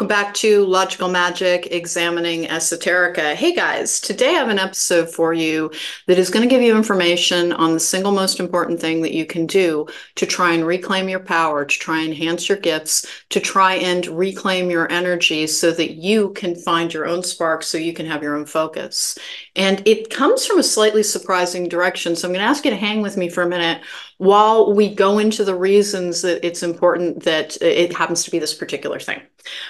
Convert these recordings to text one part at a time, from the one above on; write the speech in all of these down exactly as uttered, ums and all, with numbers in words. Welcome back to Logical Magic Examining Esoterica. Hey guys, today I have an episode for you that is going to give you information on the single most important thing that you can do to try and reclaim your power, to try and enhance your gifts, to try and reclaim your energy so that you can find your own spark, so you can have your own focus. And it comes from a slightly surprising direction. So I'm going to ask you to hang with me for a minute while we go into the reasons that it's important that it happens to be this particular thing.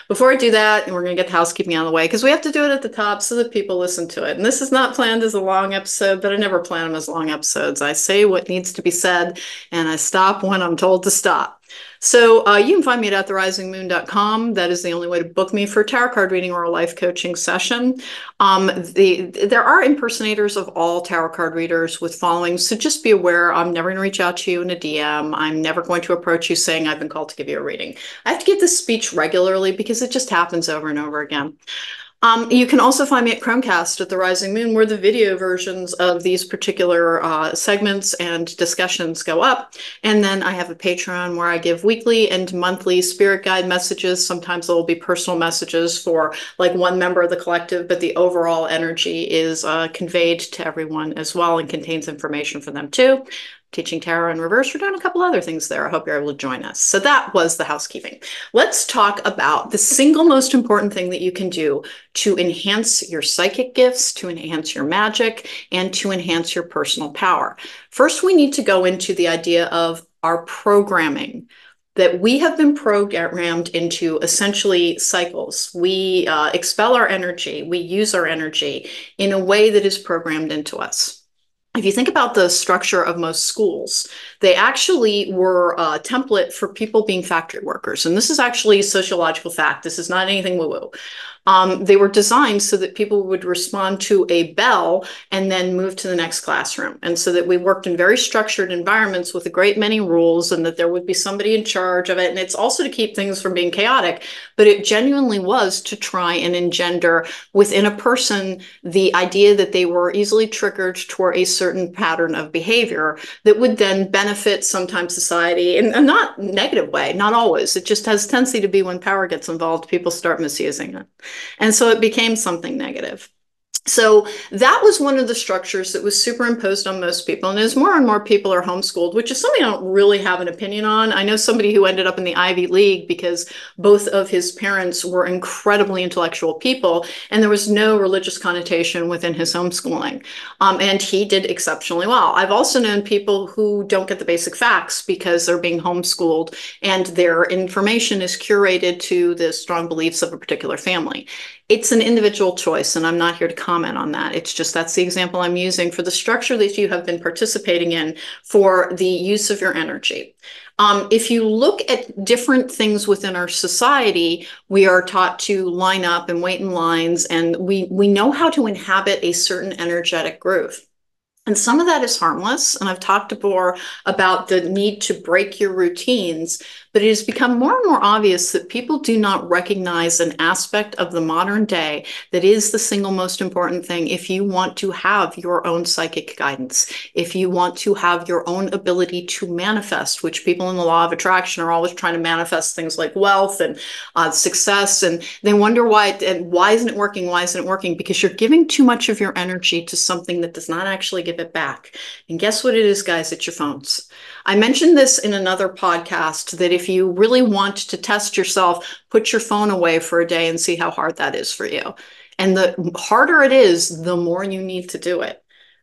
Before I do that, and we're going to get the housekeeping out of the way, because we have to do it at the top so that people listen to it. And this is not planned as a long episode, but I never plan them as long episodes. I say what needs to be said, and I stop when I'm told to stop. So uh, you can find me at at the rising moon dot com. That is the only way to book me for a tarot card reading or a life coaching session. Um, the there are impersonators of all tarot card readers with followings, so just be aware I'm never going to reach out to you in a D M. I'm never going to approach you saying I've been called to give you a reading. I have to give this speech regularly because it just happens over and over again. Um, you can also find me at Cronecast at The Rising Moon, where the video versions of these particular uh, segments and discussions go up. And then I have a Patreon where I give weekly and monthly spirit guide messages. Sometimes there will be personal messages for like one member of the collective, but the overall energy is uh, conveyed to everyone as well and contains information for them too. Teaching tarot in reverse. We're doing a couple other things there. I hope you're able to join us. So that was the housekeeping. Let's talk about the single most important thing that you can do to enhance your psychic gifts, to enhance your magic, and to enhance your personal power. First, we need to go into the idea of our programming, that we have been programmed into essentially cycles. We uh, expel our energy. We use our energy in a way that is programmed into us. If you think about the structure of most schools, they actually were a template for people being factory workers. And this is actually a sociological fact. This is not anything woo-woo. Um, they were designed so that people would respond to a bell and then move to the next classroom. And so that we worked in very structured environments with a great many rules, and that there would be somebody in charge of it. And it's also to keep things from being chaotic, but it genuinely was to try and engender within a person the idea that they were easily triggered toward a certain pattern of behavior that would then benefit sometimes society in a not negative way, not always. It just has a tendency to be when power gets involved, people start misusing it. And so it became something negative. So that was one of the structures that was superimposed on most people. And as more and more people are homeschooled, which is something I don't really have an opinion on. I know somebody who ended up in the Ivy League because both of his parents were incredibly intellectual people, and there was no religious connotation within his homeschooling. Um, and he did exceptionally well. I've also known people who don't get the basic facts because they're being homeschooled, and their information is curated to the strong beliefs of a particular family. It's an individual choice, and I'm not here to comment on that. It's just that's the example I'm using for the structure that you have been participating in for the use of your energy. Um, if you look at different things within our society, we are taught to line up and wait in lines, and we, we know how to inhabit a certain energetic groove. And some of that is harmless. And I've talked before about the need to break your routines, but it has become more and more obvious that people do not recognize an aspect of the modern day that is the single most important thing if you want to have your own psychic guidance, if you want to have your own ability to manifest, which people in the law of attraction are always trying to manifest things like wealth and uh, success. And they wonder why, it, and why isn't it working? Why isn't it working? Because you're giving too much of your energy to something that does not actually give it back. And guess what it is, guys? It's your phones. I mentioned this in another podcast, that if you really want to test yourself, put your phone away for a day and see how hard that is for you. And the harder it is, the more you need to do it.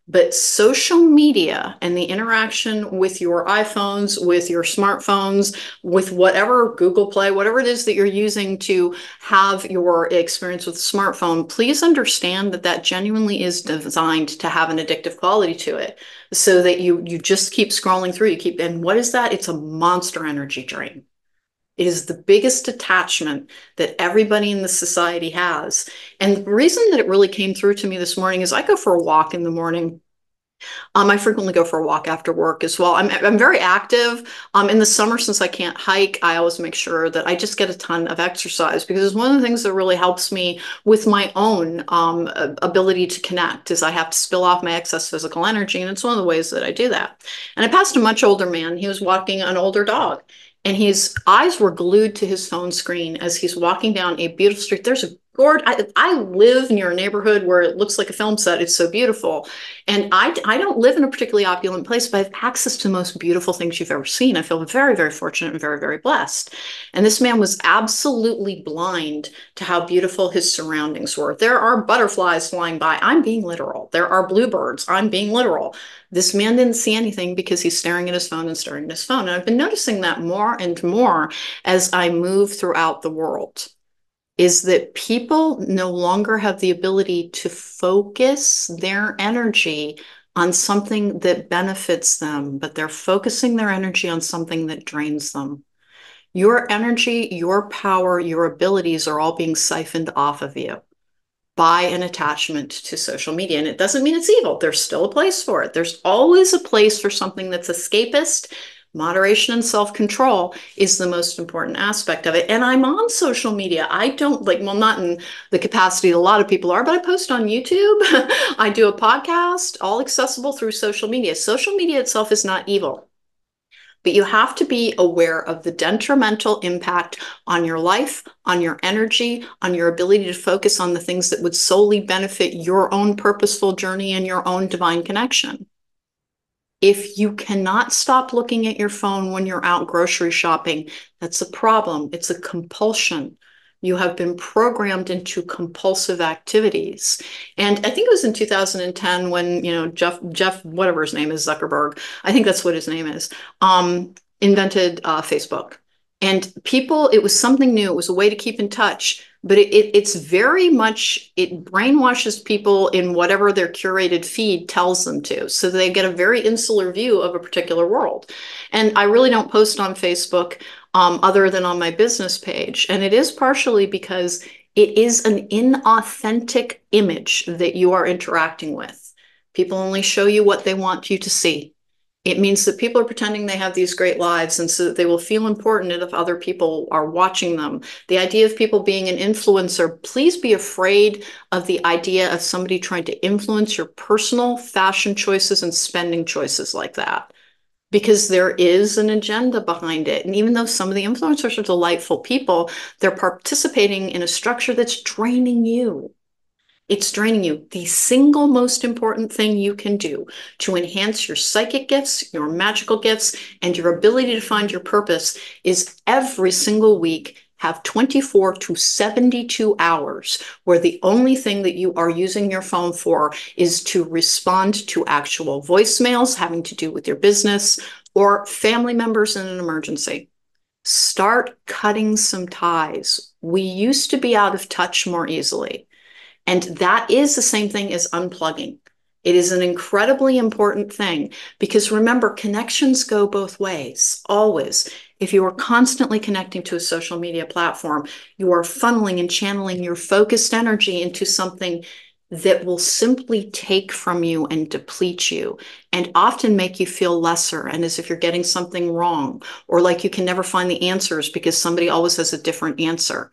But social media and the interaction with your iPhones, with your smartphones, with whatever, Google Play, whatever it is that you're using to have your experience with a smartphone, please understand that that genuinely is designed to have an addictive quality to it, so that you you just keep scrolling through. You keep, and what is that? It's a monster energy drain. It is the biggest attachment that everybody in the society has. And the reason that it really came through to me this morning is I go for a walk in the morning. Um, I frequently go for a walk after work as well. I'm, I'm very active. Um, in the summer, since I can't hike, I always make sure that I just get a ton of exercise, because it's one of the things that really helps me with my own um, ability to connect is I have to spill off my excess physical energy. And it's one of the ways that I do that. And I passed a much older man. He was walking an older dog. and his eyes were glued to his phone screen as he's walking down a beautiful street. There's a gorge. I, I live near a neighborhood where it looks like a film set. It's so beautiful. And I, I don't live in a particularly opulent place, but I have access to the most beautiful things you've ever seen. I feel very, very fortunate and very, very blessed. And this man was absolutely blind to how beautiful his surroundings were. There are butterflies flying by. I'm being literal. There are bluebirds. I'm being literal. This man didn't see anything because he's staring at his phone and staring at his phone. And I've been noticing that more and more as I move throughout the world. Is that people no longer have the ability to focus their energy on something that benefits them, but they're focusing their energy on something that drains them. Your energy, your power, your abilities are all being siphoned off of you by an attachment to social media. And it doesn't mean it's evil. There's still a place for it. There's always a place for something that's escapist. Moderation and self-control is the most important aspect of it. And I'm on social media. I don't like, well, not in the capacity a lot of people are, but I post on YouTube. I do a podcast, all accessible through social media. Social media itself is not evil, but you have to be aware of the detrimental impact on your life, on your energy, on your ability to focus on the things that would solely benefit your own purposeful journey and your own divine connection. If you cannot stop looking at your phone when you're out grocery shopping, that's a problem. It's a compulsion. You have been programmed into compulsive activities. And I think it was in two thousand ten when, you know, Jeff, Jeff, whatever his name is, Zuckerberg, I think that's what his name is, um, invented uh, Facebook. And people, it was something new. It was a way to keep in touch. But it, it, it's very much, it brainwashes people in whatever their curated feed tells them to. So they get a very insular view of a particular world. And I really don't post on Facebook um, other than on my business page. And it is partially because it is an inauthentic image that you are interacting with. People only show you what they want you to see. It means that people are pretending they have these great lives, and so that they will feel important if other people are watching them. The idea of people being an influencer, please be afraid of the idea of somebody trying to influence your personal fashion choices and spending choices like that, because there is an agenda behind it. And even though some of the influencers are delightful people, they're participating in a structure that's draining you. It's draining you. The single most important thing you can do to enhance your psychic gifts, your magical gifts, and your ability to find your purpose is every single week have twenty-four to seventy-two hours where the only thing that you are using your phone for is to respond to actual voicemails having to do with your business or family members in an emergency. Start cutting some ties. We used to be out of touch more easily. And that is the same thing as unplugging. It is an incredibly important thing because remember, connections go both ways, always. If you are constantly connecting to a social media platform, you are funneling and channeling your focused energy into something that will simply take from you and deplete you and often make you feel lesser and as if you're getting something wrong or like you can never find the answers because somebody always has a different answer.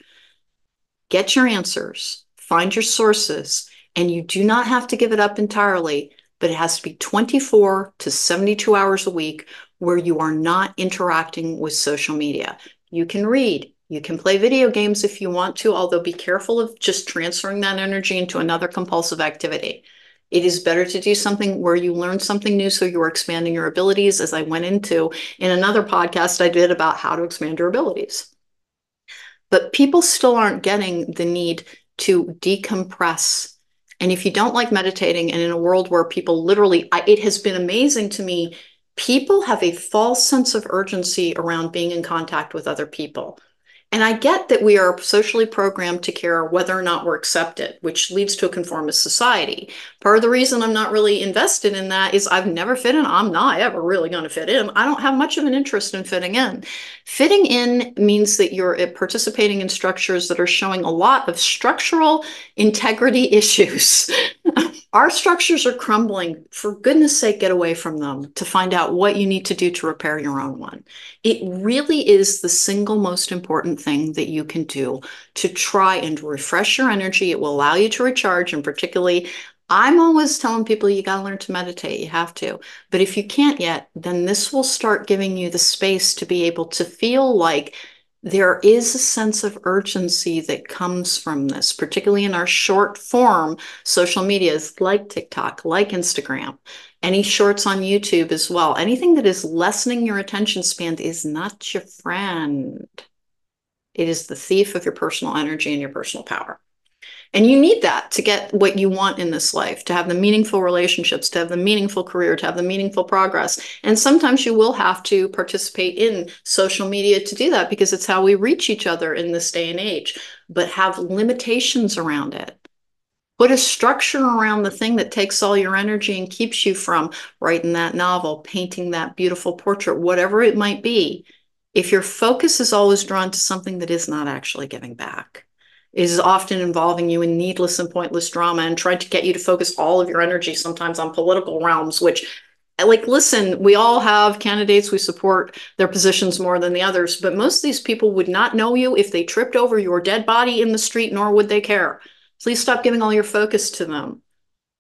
Get your answers. Find your sources, and you do not have to give it up entirely, but it has to be twenty-four to seventy-two hours a week where you are not interacting with social media. You can read, you can play video games if you want to, although be careful of just transferring that energy into another compulsive activity. It is better to do something where you learn something new so you're expanding your abilities, as I went into in another podcast I did about how to expand your abilities. But people still aren't getting the need to decompress. And if you don't like meditating, and in a world where people literally, I, it has been amazing to me, people have a false sense of urgency around being in contact with other people. And I get that we are socially programmed to care whether or not we're accepted, which leads to a conformist society. Part of the reason I'm not really invested in that is I've never fit in. I'm not ever really going to fit in. I don't have much of an interest in fitting in. Fitting in means that you're participating in structures that are showing a lot of structural integrity issues. Our structures are crumbling. For goodness sake, get away from them to find out what you need to do to repair your own one. It really is the single most important thing that you can do to try and refresh your energy. It will allow you to recharge. And particularly, I'm always telling people you got to learn to meditate. You have to. But if you can't yet, then this will start giving you the space to be able to feel like there is a sense of urgency that comes from this, particularly in our short form social medias like TikTok, like Instagram, any shorts on YouTube as well. Anything that is lessening your attention span is not your friend. It is the thief of your personal energy and your personal power. And you need that to get what you want in this life, to have the meaningful relationships, to have the meaningful career, to have the meaningful progress. And sometimes you will have to participate in social media to do that, because it's how we reach each other in this day and age. But have limitations around it. Put a structure around the thing that takes all your energy and keeps you from writing that novel, painting that beautiful portrait, whatever it might be. If your focus is always drawn to something that is not actually giving back, is often involving you in needless and pointless drama and trying to get you to focus all of your energy sometimes on political realms, which, like, listen, we all have candidates we support their positions more than the others, but most of these people would not know you if they tripped over your dead body in the street, nor would they care. Please stop giving all your focus to them.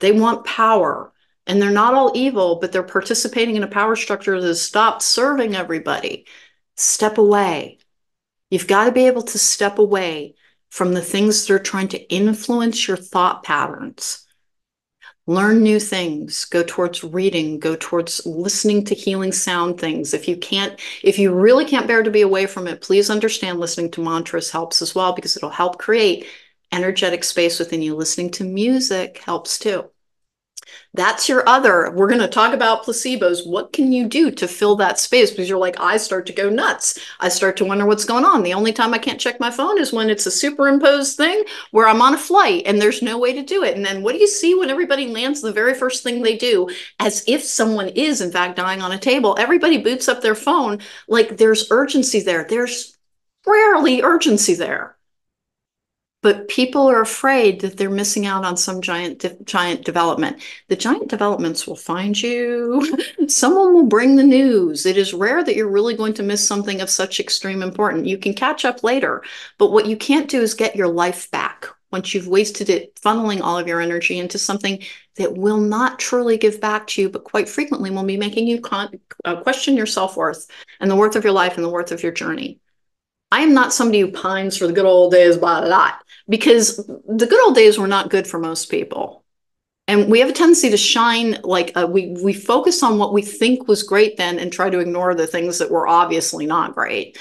They want power, and they're not all evil, but they're participating in a power structure that has stopped serving everybody. Step away. You've got to be able to step away from the things that are trying to influence your thought patterns. Learn new things, go towards reading, go towards listening to healing sound things. If you can't, if you really can't bear to be away from it, please understand listening to mantras helps as well, because it'll help create energetic space within you. Listening to music helps too. That's your other. We're going to talk about placebos. What can you do to fill that space? Because you're like, I start to go nuts. I start to wonder what's going on. The only time I can't check my phone is when it's a superimposed thing where I'm on a flight and there's no way to do it. And then what do you see when everybody lands? The very first thing they do, as if someone is in fact dying on a table, everybody boots up their phone. Like, there's urgency there. There's rarely urgency there. But people are afraid that they're missing out on some giant, de giant development. The giant developments will find you. Someone will bring the news. It is rare that you're really going to miss something of such extreme importance. You can catch up later, but what you can't do is get your life back once you've wasted it, funneling all of your energy into something that will not truly give back to you, but quite frequently will be making you con uh, question your self-worth and the worth of your life and the worth of your journey. I am not somebody who pines for the good old days, blah, blah, blah, because the good old days were not good for most people. And we have a tendency to shine, like, uh, we, we focus on what we think was great then and try to ignore the things that were obviously not great.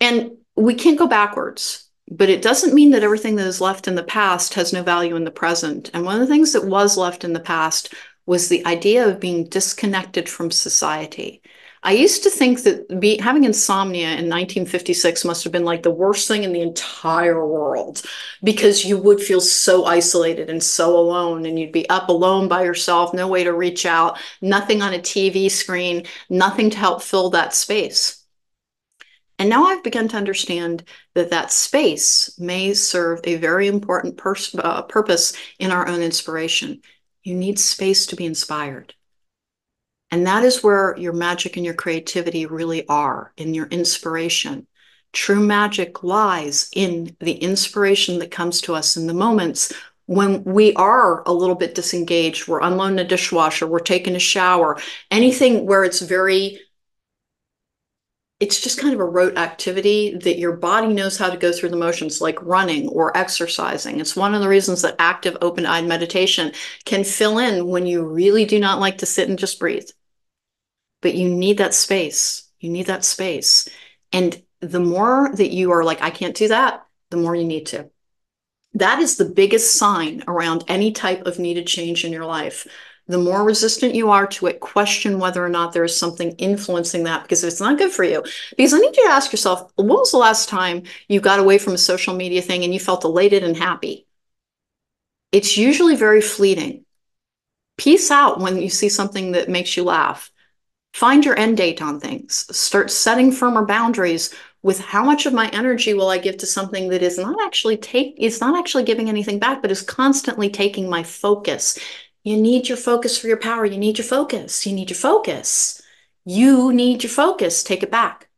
And we can't go backwards, but it doesn't mean that everything that is left in the past has no value in the present. And one of the things that was left in the past was the idea of being disconnected from society. I used to think that be, having insomnia in nineteen fifty-six must have been like the worst thing in the entire world, because you would feel so isolated and so alone, and you'd be up alone by yourself, no way to reach out, nothing on a T V screen, nothing to help fill that space. And now I've begun to understand that that space may serve a very important uh, purpose in our own inspiration. You need space to be inspired. And that is where your magic and your creativity really are, in your inspiration. True magic lies in the inspiration that comes to us in the moments when we are a little bit disengaged, we're unloading a dishwasher, we're taking a shower, anything where it's very, it's just kind of a rote activity that your body knows how to go through the motions, like running or exercising. It's one of the reasons that active open-eyed meditation can fill in when you really do not like to sit and just breathe. But you need that space. You need that space. And the more that you are like, I can't do that, the more you need to. That is the biggest sign around any type of needed change in your life. The more resistant you are to it, question whether or not there is something influencing that, because if it's not good for you, because I need you to ask yourself, when was the last time you got away from a social media thing and you felt elated and happy? It's usually very fleeting. Peace out when you see something that makes you laugh. Find your end date on things. Start setting firmer boundaries with how much of my energy will I give to something that is not actually take, is not actually giving anything back, but is constantly taking my focus. You need your focus for your power. You need your focus. You need your focus. You need your focus. Take it back.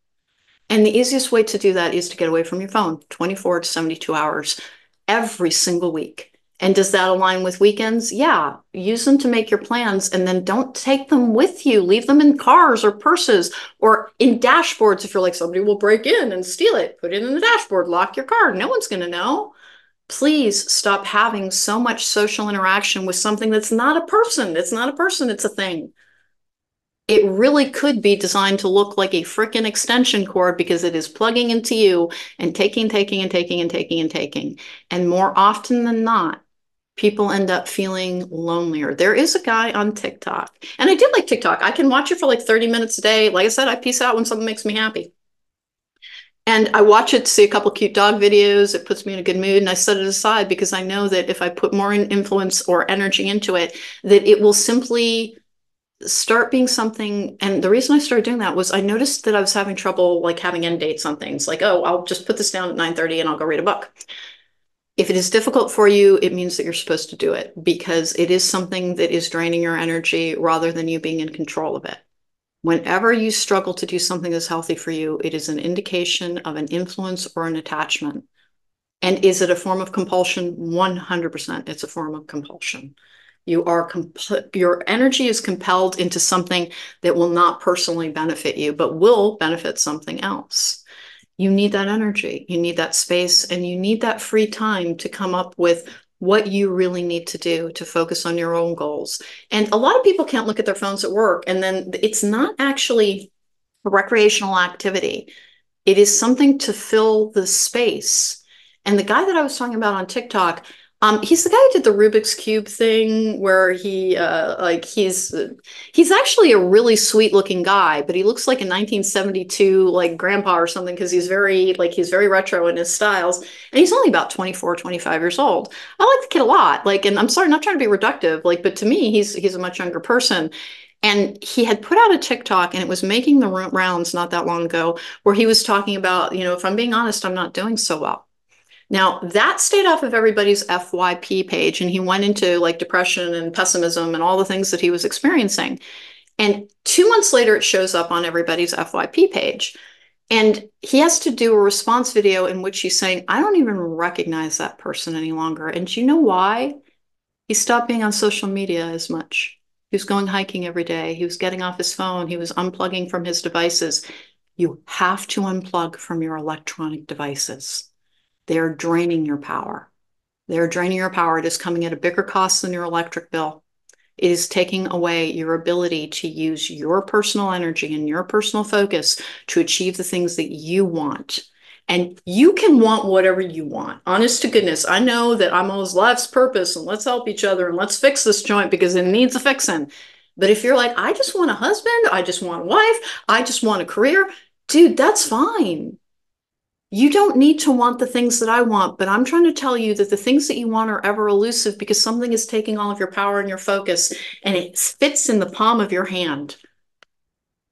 And the easiest way to do that is to get away from your phone twenty-four to seventy-two hours every single week. And does that align with weekends? Yeah. Use them to make your plans, and then don't take them with you. Leave them in cars or purses or in dashboards. If you're like, somebody will break in and steal it, put it in the dashboard, lock your car. No one's going to know. Please stop having so much social interaction with something that's not a person. It's not a person. It's a thing. It really could be designed to look like a freaking extension cord, because it is plugging into you and taking, taking, and taking, and taking, and taking. And more often than not, people end up feeling lonelier. There is a guy on TikTok, and I do like TikTok. I can watch it for like thirty minutes a day. Like I said, I peace out when something makes me happy. And I watch it to see a couple cute dog videos. It puts me in a good mood, and I set it aside, because I know that if I put more influence or energy into it, that it will simply start being something. And the reason I started doing that was I noticed that I was having trouble like having end dates on things. Like, oh, I'll just put this down at nine thirty and I'll go read a book. If it is difficult for you, it means that you're supposed to do it, because it is something that is draining your energy rather than you being in control of it. Whenever you struggle to do something that's healthy for you, it is an indication of an influence or an attachment. And is it a form of compulsion? one hundred percent. It's a form of compulsion. You are comp your energy is compelled into something that will not personally benefit you, but will benefit something else. You need that energy, you need that space, and you need that free time to come up with what you really need to do to focus on your own goals. And a lot of people can't look at their phones at work, and then it's not actually a recreational activity. It is something to fill the space. And the guy that I was talking about on TikTok, Um, he's the guy who did the Rubik's Cube thing, where he, uh, like, he's he's actually a really sweet looking guy, but he looks like a nineteen seventy-two like grandpa or something, because he's very like he's very retro in his styles, and he's only about twenty-four, twenty-five years old. I like the kid a lot, like, and I'm sorry, not trying to be reductive, like, but to me, he's he's a much younger person. And he had put out a TikTok, and it was making the rounds not that long ago, where he was talking about, you know, if I'm being honest, I'm not doing so well. Now, that stayed off of everybody's F Y P page, and he went into like depression and pessimism and all the things that he was experiencing. And two months later, it shows up on everybody's F Y P page. And he has to do a response video in which he's saying, I don't even recognize that person any longer. And do you know why? He stopped being on social media as much. He was going hiking every day. He was getting off his phone. He was unplugging from his devices. You have to unplug from your electronic devices. They're draining your power. They're draining your power. It is coming at a bigger cost than your electric bill. It is taking away your ability to use your personal energy and your personal focus to achieve the things that you want. And you can want whatever you want. Honest to goodness, I know that I'm always life's purpose, and let's help each other, and let's fix this joint because it needs a fixing. But if you're like, I just want a husband, I just want a wife, I just want a career, dude, that's fine. You don't need to want the things that I want, but I'm trying to tell you that the things that you want are ever elusive, because something is taking all of your power and your focus, and it fits in the palm of your hand.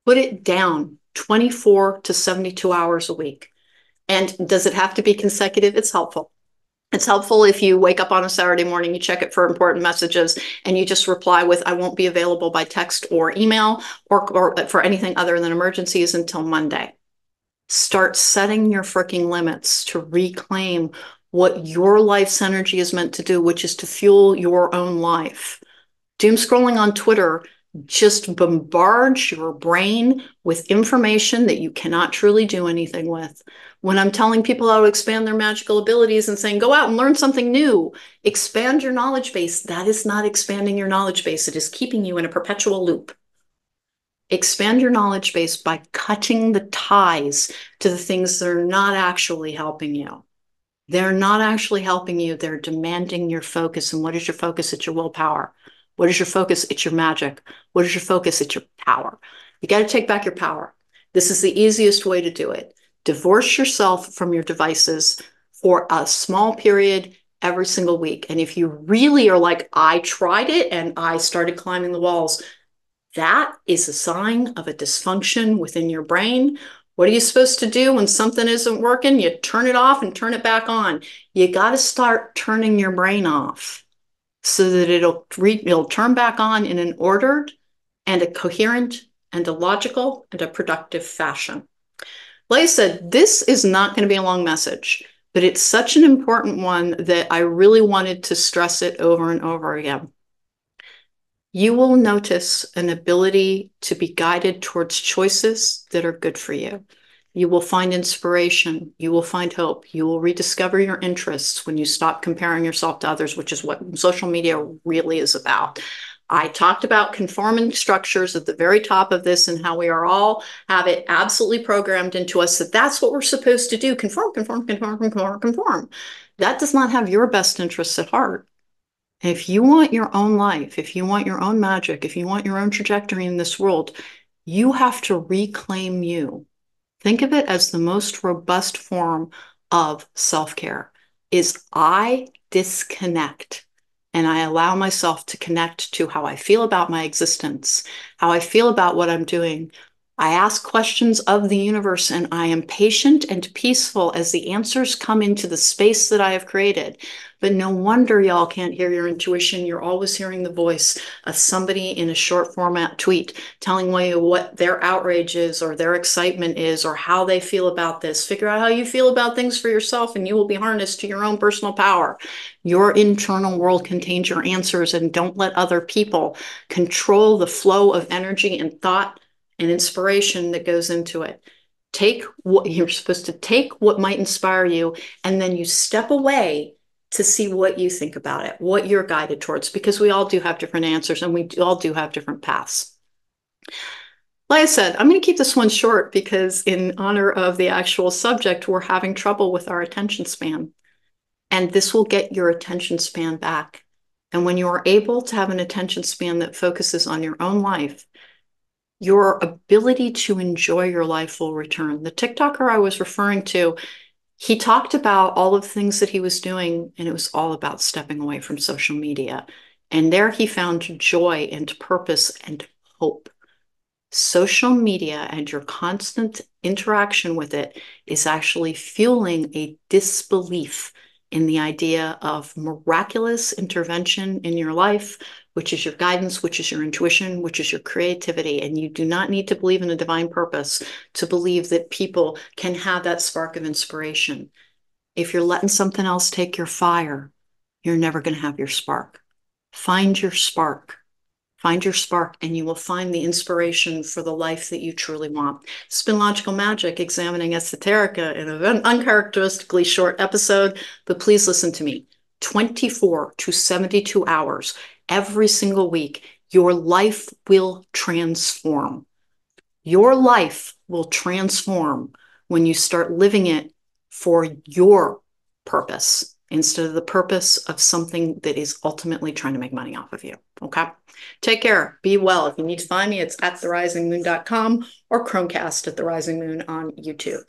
Put it down twenty-four to seventy-two hours a week. And does it have to be consecutive? It's helpful. It's helpful if you wake up on a Saturday morning, you check it for important messages, and you just reply with, I won't be available by text or email or, or for anything other than emergencies until Monday. Start setting your freaking limits to reclaim what your life's energy is meant to do, which is to fuel your own life. Doom scrolling on Twitter just bombards your brain with information that you cannot truly do anything with. When I'm telling people how to expand their magical abilities and saying, go out and learn something new, expand your knowledge base, that is not expanding your knowledge base. It is keeping you in a perpetual loop. Expand your knowledge base by cutting the ties to the things that are not actually helping you. They're not actually helping you. They're demanding your focus. And what is your focus? It's your willpower. What is your focus? It's your magic. What is your focus? It's your power. You got to take back your power. This is the easiest way to do it. Divorce yourself from your devices for a small period every single week. And if you really are like, I tried it and I started climbing the walls, that is a sign of a dysfunction within your brain. What are you supposed to do when something isn't working? You turn it off and turn it back on. You got to start turning your brain off so that it'll, re it'll turn back on in an ordered and a coherent and a logical and a productive fashion. Like I said, this is not going to be a long message, but it's such an important one that I really wanted to stress it over and over again. You will notice an ability to be guided towards choices that are good for you. You will find inspiration. You will find hope. You will rediscover your interests when you stop comparing yourself to others, which is what social media really is about. I talked about conforming structures at the very top of this and how we are all have it absolutely programmed into us that that's what we're supposed to do. Conform, conform, conform, conform, conform. That does not have your best interests at heart. If you want your own life, if you want your own magic, if you want your own trajectory in this world, you have to reclaim you. Think of it as the most robust form of self-care is I disconnect. And I allow myself to connect to how I feel about my existence, how I feel about what I'm doing. I ask questions of the universe, and I am patient and peaceful as the answers come into the space that I have created. But no wonder y'all can't hear your intuition. You're always hearing the voice of somebody in a short format tweet telling you what their outrage is or their excitement is or how they feel about this. Figure out how you feel about things for yourself, and you will be harnessed to your own personal power. Your internal world contains your answers, and don't let other people control the flow of energy and thought and inspiration that goes into it. Take what you're supposed to take, what might inspire you, and then you step away to see what you think about it, what you're guided towards, because we all do have different answers and we all do have different paths. Like I said, I'm going to keep this one short because in honor of the actual subject, we're having trouble with our attention span. And this will get your attention span back. And when you are able to have an attention span that focuses on your own life, your ability to enjoy your life will return. The TikToker I was referring to, he talked about all of the things that he was doing, and it was all about stepping away from social media. And there he found joy and purpose and hope. Social media and your constant interaction with it is actually fueling a disbelief in the idea of miraculous intervention in your life, which is your guidance, which is your intuition, which is your creativity. And you do not need to believe in a divine purpose to believe that people can have that spark of inspiration. If you're letting something else take your fire, you're never going to have your spark. Find your spark. Find your spark, and you will find the inspiration for the life that you truly want. It's been Logical Magic Examining Esoterica in an uncharacteristically short episode, but please listen to me. twenty-four to seventy-two hours every single week, your life will transform. Your life will transform when you start living it for your purpose, instead of the purpose of something that is ultimately trying to make money off of you. Okay? Take care. Be well. If you need to find me, it's at the rising moon dot com or Cronecast at the Rising Moon on YouTube.